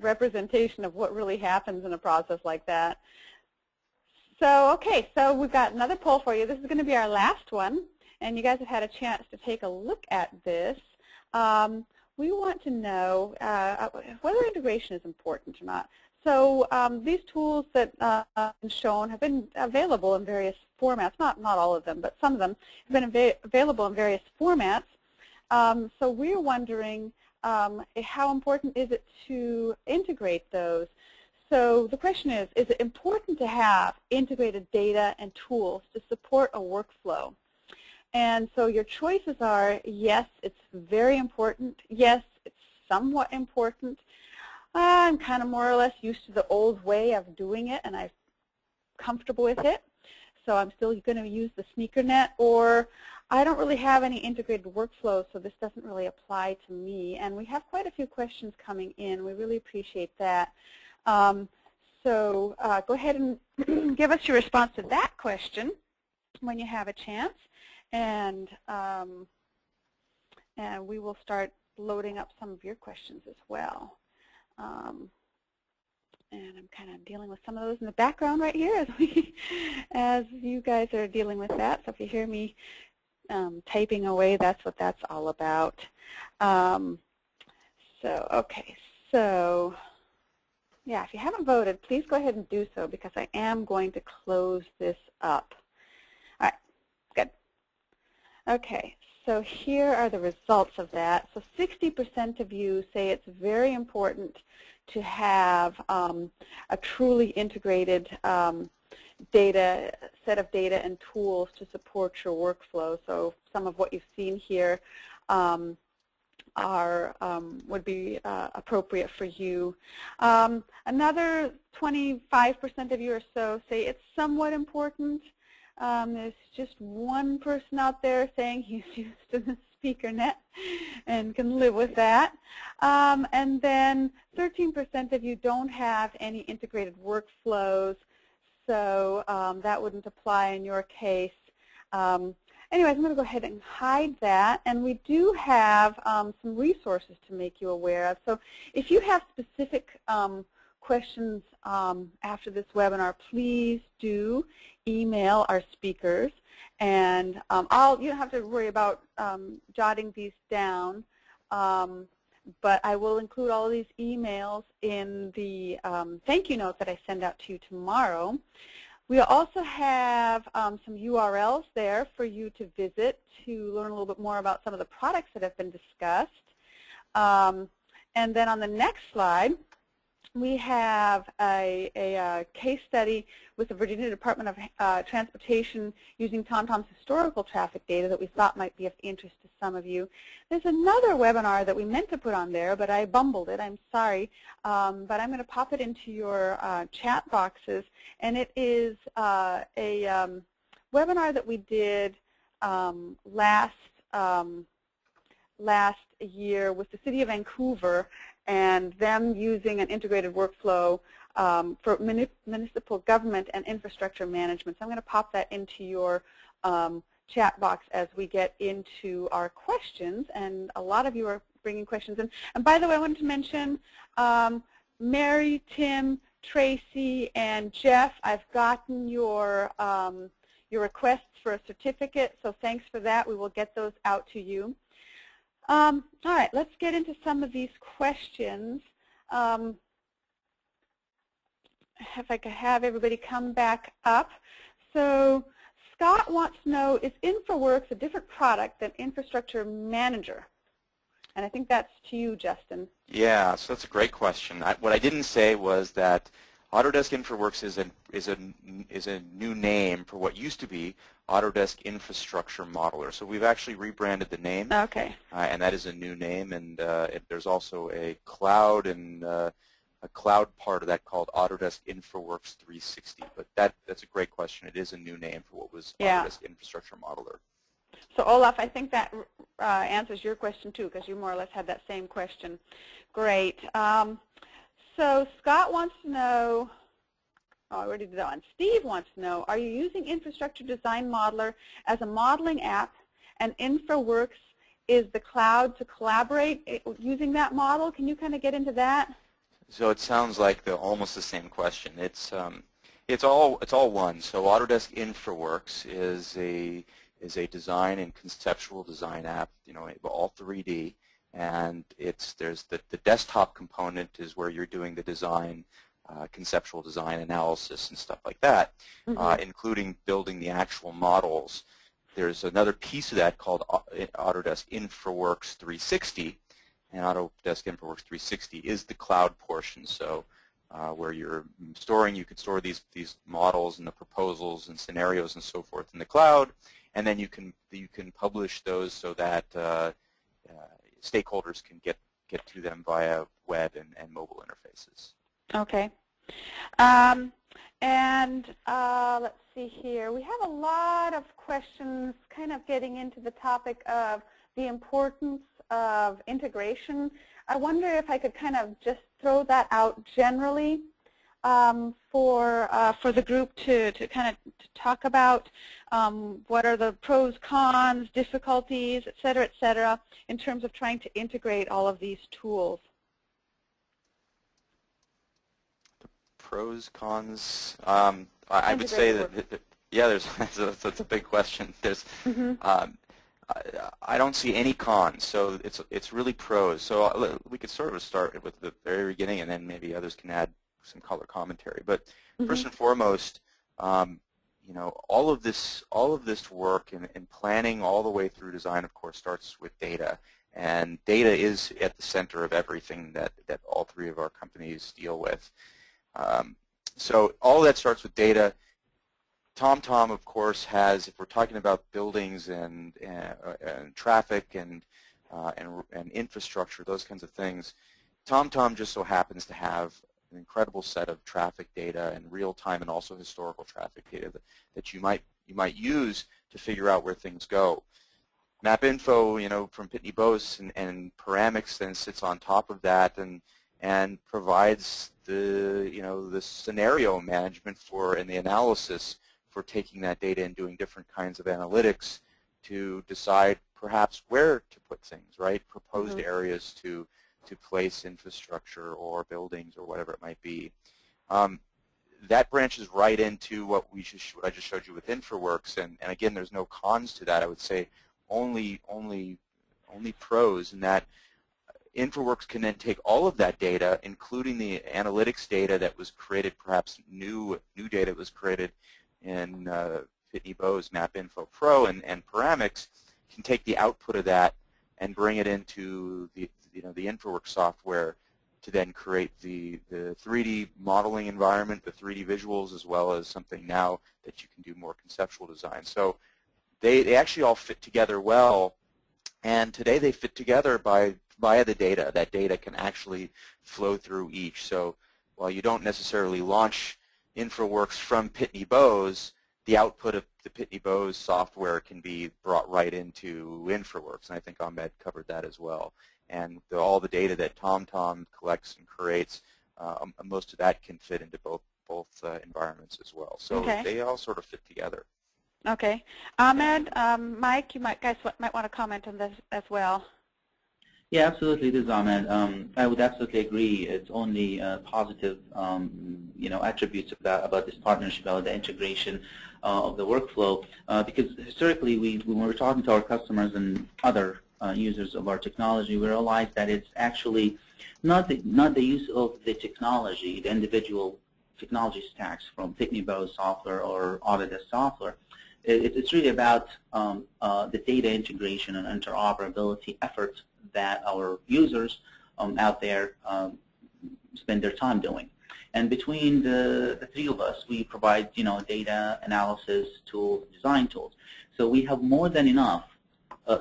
Representation of what really happens in a process like that. So, okay, so we've got another poll for you. This is going to be our last one, and you guys have had a chance to take a look at this. We want to know whether integration is important or not. So these tools that have been shown have been available in various formats, not all of them, but some of them have been available in various formats. So we're wondering, how important is it to integrate those? So the question is it important to have integrated data and tools to support a workflow? And so your choices are, yes, it's very important, yes, it's somewhat important, I'm kind of more or less used to the old way of doing it and I'm comfortable with it, so I'm still going to use the sneaker net, or I don't really have any integrated workflows, so this doesn't really apply to me. And we have quite a few questions coming in. We really appreciate that. So go ahead and give us your response to that question when you have a chance, and we will start loading up some of your questions as well. And I'm kind of dealing with some of those in the background right here as you guys are dealing with that. So if you hear me typing away, that's what that's all about. So yeah, if you haven't voted, please go ahead and do so, because I am going to close this up. All right, good. Okay, so here are the results of that. So 60% of you say it's very important to have a truly integrated set of data and tools to support your workflow. So some of what you've seen here are would be appropriate for you. Another 25% of you or so say it's somewhat important. There's just one person out there saying he's used to the speaker net and can live with that. And then 13% of you don't have any integrated workflows, so that wouldn't apply in your case. Anyways, I'm going to go ahead and hide that, and we do have some resources to make you aware of. So if you have specific questions after this webinar, please do email our speakers, and you don't have to worry about jotting these down, but I will include all of these emails in the thank you note that I send out to you tomorrow. We also have some URLs there for you to visit to learn a little bit more about some of the products that have been discussed. And then on the next slide, we have a case study with the Virginia Department of Transportation using TomTom's historical traffic data that we thought might be of interest to some of you. There's another webinar that we meant to put on there, but I bumbled it. I'm sorry. But I'm going to pop it into your chat boxes. And it is a webinar that we did last year with the City of Vancouver, and them using an integrated workflow for municipal government and infrastructure management. So I'm going to pop that into your chat box as we get into our questions, and a lot of you are bringing questions in. And by the way, I wanted to mention Mary, Tim, Tracy, and Jeff, I've gotten your requests for a certificate, so thanks for that. We will get those out to you. All right, let's get into some of these questions. If I could have everybody come back up. So Scott wants to know, is InfraWorks a different product than Infrastructure Manager? And I think that's to you, Justin. Yeah, so that's a great question. What I didn't say was that Autodesk InfraWorks is a new name for what used to be Autodesk Infrastructure Modeler. So we've actually rebranded the name. Okay. And that is a new name, and there's also a cloud and a cloud part of that called Autodesk InfraWorks 360. But that's a great question. It is a new name for what was Autodesk Infrastructure Modeler. So Olaf, I think that answers your question too, because you more or less had that same question. Great. So Scott wants to know, oh, I already did that one. Steve wants to know, are you using Infrastructure Design Modeler as a modeling app, and InfraWorks is the cloud to collaborate using that model? Can you kind of get into that? So it sounds like almost the same question. It's all one. So Autodesk InfraWorks is a design and conceptual design app, you know, all 3D, and there's the desktop component is where you're doing the design. Conceptual design analysis and stuff like that, including building the actual models. There's another piece of that called Autodesk InfraWorks 360, and Autodesk InfraWorks 360 is the cloud portion, so where you're storing, you can store these models and the proposals and scenarios and so forth in the cloud, and then you can publish those so that stakeholders can get to them via web and mobile interfaces. Okay. Let's see here. We have a lot of questions kind of getting into the topic of the importance of integration. I wonder if I could kind of just throw that out generally for the group to kind of talk about what are the pros, cons, difficulties, et cetera, in terms of trying to integrate all of these tools. Pros, cons. I would say that yeah, that's a big question. There's I don't see any cons, so it's really pros. So we could sort of start with the very beginning, and then maybe others can add some color commentary. But first and foremost, you know, all of this work and planning all the way through design, of course, starts with data. And data is at the center of everything that all three of our companies deal with. So all that starts with data. TomTom, of course, has, if we're talking about buildings and traffic and and infrastructure, those kinds of things. TomTom just so happens to have an incredible set of traffic data and real-time and also historical traffic data that you might use to figure out where things go. MapInfo, you know, from Pitney Bowes and Paramics then sits on top of that and provides the, you know, the scenario management for and the analysis for taking that data and doing different kinds of analytics to decide perhaps where to put things, right? Proposed areas to place infrastructure or buildings or whatever it might be. That branches right into what I just showed you with InfraWorks, and again, there's no cons to that. I would say only pros in that InfraWorks can then take all of that data, including the analytics data that was created, perhaps new data that was created in Pitney Bowes MapInfo Pro and Paramics, can take the output of that and bring it into the, you know, the InfraWorks software to then create the 3D modeling environment, the 3D visuals, as well as something now that you can do more conceptual design. So they actually all fit together well, and today they fit together via the data. That data can actually flow through each. So while you don't necessarily launch InfraWorks from Pitney Bowes, the output of the Pitney Bowes software can be brought right into InfraWorks, and I think Ahmed covered that as well. And all the data that TomTom collects and creates, most of that can fit into both environments as well. So they all sort of fit together. Okay, Ahmed, Mike, you guys might want to comment on this as well. Yeah, absolutely. This is Ahmed. I would absolutely agree. It's only positive, you know, attributes about this partnership, about the integration of the workflow. Because historically, when we were talking to our customers and other users of our technology, we realized that it's actually not the use of the technology, the individual technology stacks from Pitney Bowes software or Autodesk software. It's really about the data integration and interoperability efforts that our users out there spend their time doing. And between the three of us, we provide, you know, data analysis tools, design tools. So we have more than enough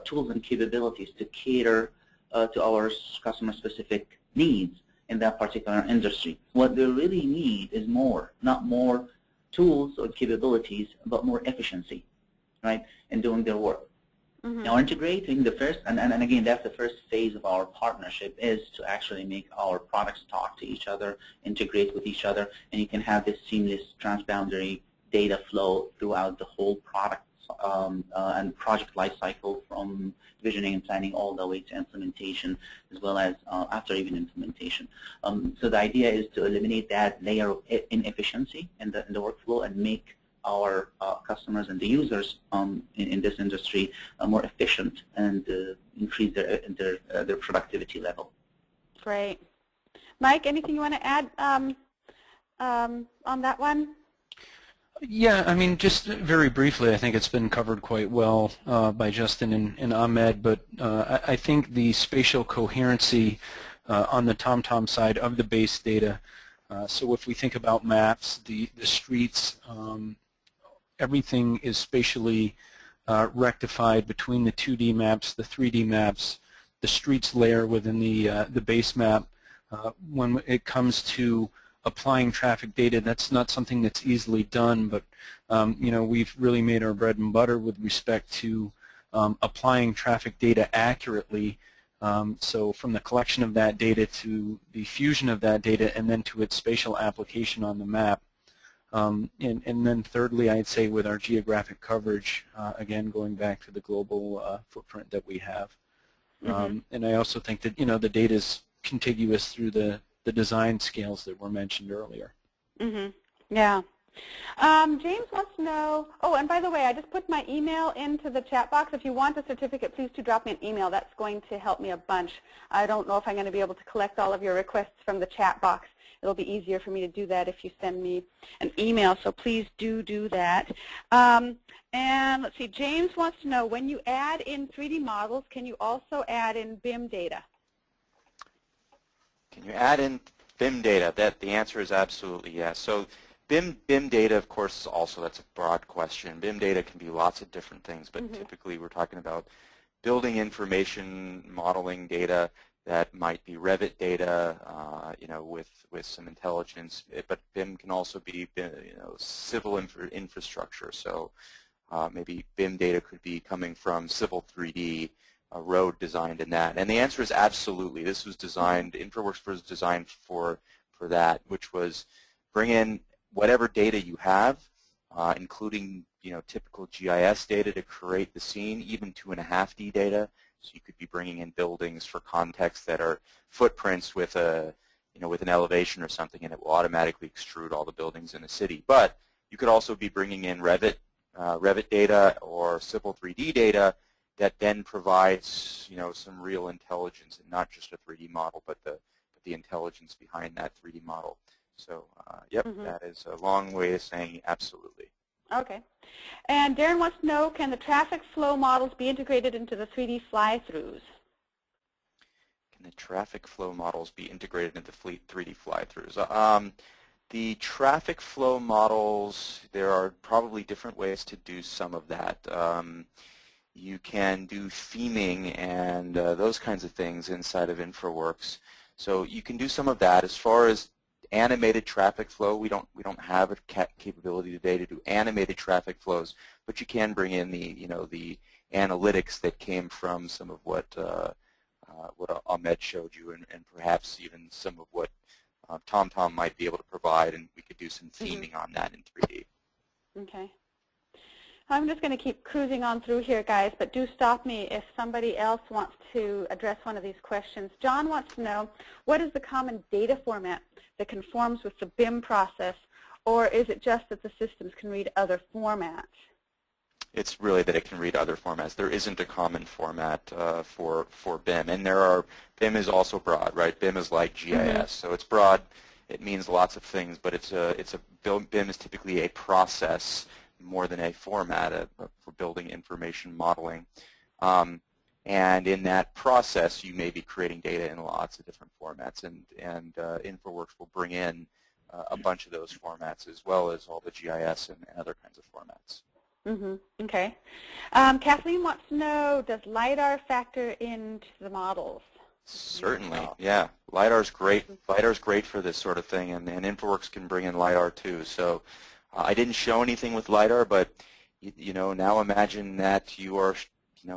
tools and capabilities to cater to our customer-specific needs in that particular industry. What they really need is more, not more tools or capabilities, but more efficiency, right, in doing their work. Now, integrating the first, and again, that's the first phase of our partnership, is to actually make our products talk to each other, integrate with each other, and you can have this seamless transboundary data flow throughout the whole product and project lifecycle, from visioning and planning all the way to implementation, as well as after even implementation. So the idea is to eliminate that layer of inefficiency in the workflow and make our customers and the users in this industry more efficient and increase their productivity level. Great. Mike, anything you want to add on that one? Yeah, I mean, just very briefly, I think it's been covered quite well by Justin and Ahmed, but I think the spatial coherency on the TomTom side of the base data, so if we think about maps, the streets, everything is spatially rectified between the 2D maps, the 3D maps, the streets layer within the base map. When it comes to applying traffic data, that's not something that's easily done, but you know, we've really made our bread and butter with respect to applying traffic data accurately. So from the collection of that data to the fusion of that data and then to its spatial application on the map. And then thirdly, I'd say with our geographic coverage, again, going back to the global footprint that we have. And I also think that, you know, the data is contiguous through the design scales that were mentioned earlier. Yeah. James wants to know, oh, and by the way, I just put my email into the chat box. If you want the certificate, please do drop me an email. That's going to help me a bunch. I don't know if I'm going to be able to collect all of your requests from the chat box. It'll be easier for me to do that if you send me an email, so please do that. And let's see, James wants to know, when you add in 3D models, can you also add in BIM data? Can you add in BIM data? The answer is absolutely yes. So BIM data, of course, is also, that's a broad question. BIM data can be lots of different things, but typically we're talking about building information, modeling data that might be Revit data, with some intelligence. But BIM can also be, civil infrastructure. So maybe BIM data could be coming from Civil 3D, a road designed in that. And the answer is absolutely. This was designed. InfraWorks was designed for that, which was bring in whatever data you have, including typical GIS data to create the scene, even 2.5D data. So you could be bringing in buildings for context that are footprints with a with an elevation or something, and it will automatically extrude all the buildings in the city. But you could also be bringing in Revit data or Civil 3D data that then provides some real intelligence, and not just a 3D model, but the intelligence behind that 3D model. So yep, that is a long way of saying absolutely. Okay. And Darren wants to know, can the traffic flow models be integrated into the 3D fly-throughs? Can the traffic flow models be integrated into 3D fly-throughs? The traffic flow models, there are probably different ways to do some of that. You can do theming and those kinds of things inside of InfraWorks. So you can do some of that. As far as animated traffic flow, we don't have a capability today to do animated traffic flows, but you can bring in the the analytics that came from some of what Ahmed showed you, and perhaps even some of what TomTom might be able to provide, and we could do some theming on that in 3D. Okay. I'm just going to keep cruising on through here, guys, but do stop me if somebody else wants to address one of these questions. John wants to know, what is the common data format that conforms with the BIM process, or is it just that the systems can read other formats? It's really that it can read other formats. There isn't a common format for BIM, and there are. BIM is also broad, right? BIM is like GIS, so it's broad. It means lots of things, but BIM is typically a process more than a format for building information modeling. And in that process, you may be creating data in lots of different formats, and InfraWorks will bring in a bunch of those formats, as well as all the GIS and other kinds of formats. Okay. Kathleen wants to know, does LiDAR factor into the models? Certainly, yeah. LiDAR's great. LiDAR's great for this sort of thing, and InfraWorks can bring in LiDAR too. So I didn't show anything with LiDAR, but now imagine that you are,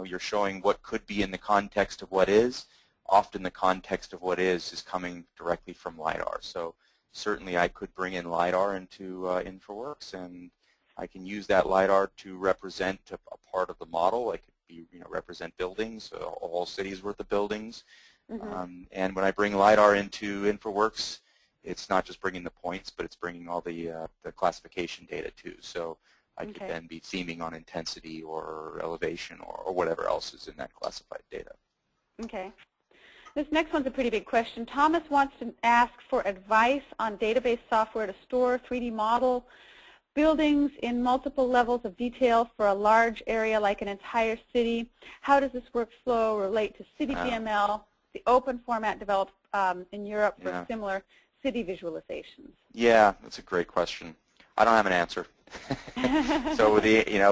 you're showing what could be in the context of what is. Often the context of what is coming directly from LiDAR. So certainly I could bring in LiDAR into InfraWorks, and I can use that LiDAR to represent a part of the model. I could be, represent buildings, a whole city's worth of buildings. And when I bring LiDAR into InfraWorks, it's not just bringing the points, but it's bringing all the classification data too. So I could then be theming on intensity or elevation or whatever else is in that classified data. Okay. This next one's a pretty big question. Thomas wants to ask for advice on database software to store 3D model buildings in multiple levels of detail for a large area like an entire city. How does this workflow relate to CityGML, the open format developed in Europe for similar city visualizations? Yeah, that's a great question. I don't have an answer. So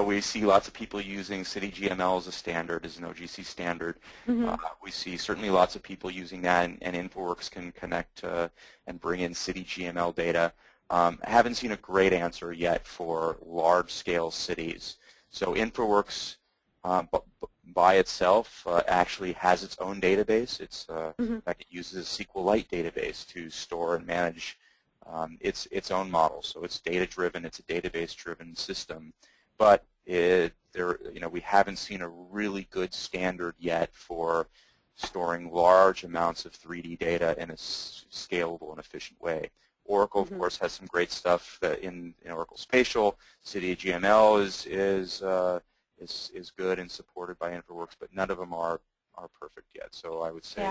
we see lots of people using CityGML as a standard, as an OGC standard. We see certainly lots of people using that, and InfraWorks can connect and bring in CityGML data. I haven't seen a great answer yet for large-scale cities. So InfraWorks by itself actually has its own database. It's in fact, it uses a SQLite database to store and manage its own model. So it's data-driven. It's a database-driven system. But we haven't seen a really good standard yet for storing large amounts of 3D data in a scalable and efficient way. Oracle, of course, has some great stuff in Oracle Spatial. CityGML is good and supported by InfraWorks, but none of them are perfect yet. So I would say,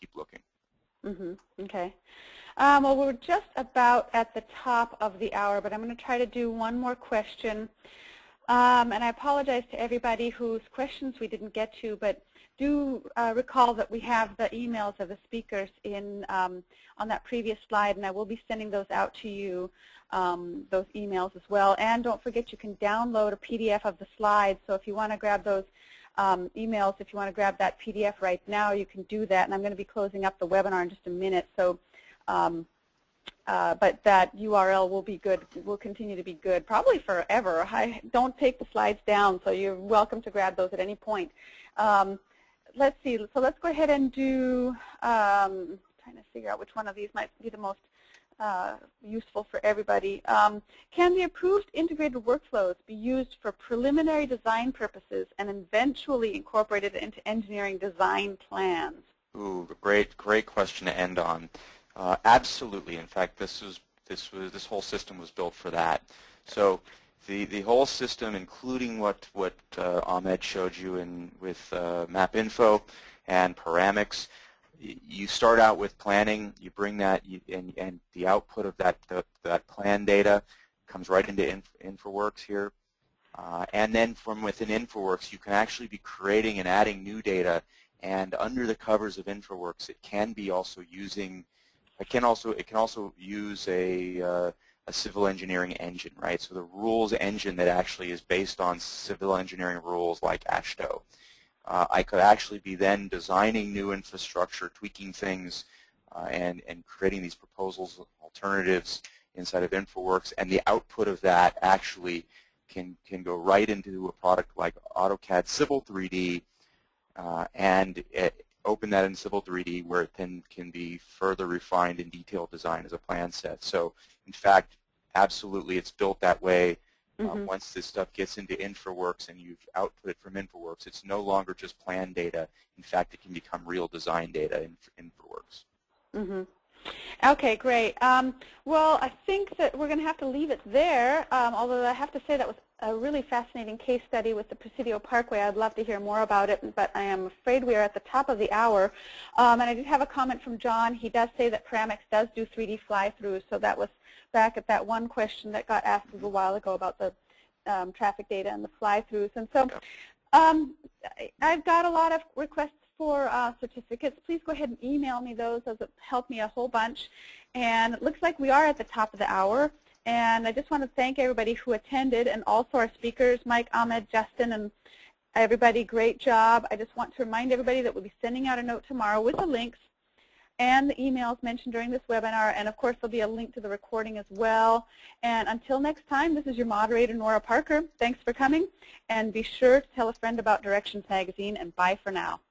keep looking. Okay. Well, we're just about at the top of the hour, but I'm going to try to do one more question. And I apologize to everybody whose questions we didn't get to, but do recall that we have the emails of the speakers on that previous slide, and I will be sending those out to you, those emails as well. And don't forget, you can download a PDF of the slides, so if you want to grab those emails. If you want to grab that PDF right now, you can do that. And I'm going to be closing up the webinar in just a minute. So, but that URL will be good, will continue to be good probably forever. Don't take the slides down, so you're welcome to grab those at any point. Let's see. So let's go ahead and do, trying to figure out which one of these might be the most useful for everybody. Can the approved integrated workflows be used for preliminary design purposes and eventually incorporated into engineering design plans? Ooh, great question to end on. Absolutely. In fact, this whole system was built for that. So the whole system, including what Ahmed showed you with MapInfo and Paramics, you start out with planning. You bring that, and the output of that plan data comes right into InfraWorks here, and then from within InfraWorks, you can actually be creating and adding new data. And under the covers of InfraWorks, it can be also using. It can also use a civil engineering engine, right? So the rules engine that actually is based on civil engineering rules like AASHTO. I could actually be then designing new infrastructure, tweaking things, and creating these proposals, alternatives inside of InfraWorks, and the output of that actually can go right into a product like AutoCAD Civil 3D, and open that in Civil 3D, where it then can be further refined in detailed design as a plan set. So, in fact, absolutely, it's built that way. Once this stuff gets into InfraWorks and you've output it from InfraWorks, it's no longer just plan data. In fact, it can become real design data in InfraWorks. Okay, great. Well, I think that we're going to have to leave it there, although I have to say that was a really fascinating case study with the Presidio Parkway. I'd love to hear more about it, but I am afraid we are at the top of the hour. And I did have a comment from John. He does say that Paramics does do 3D fly-throughs, so that was back at that one question that got asked a little while ago about the traffic data and the fly-throughs. And so I've got a lot of requests for certificates. Please go ahead and email me those. Those help me a whole bunch. And it looks like we are at the top of the hour. And I just want to thank everybody who attended, and also our speakers, Mike, Ahmed, Justin, and everybody. Great job. I just want to remind everybody that we'll be sending out a note tomorrow with the links and the emails mentioned during this webinar. And, of course, there'll be a link to the recording as well. And until next time, this is your moderator, Nora Parker. Thanks for coming. And be sure to tell a friend about Directions Magazine. And bye for now.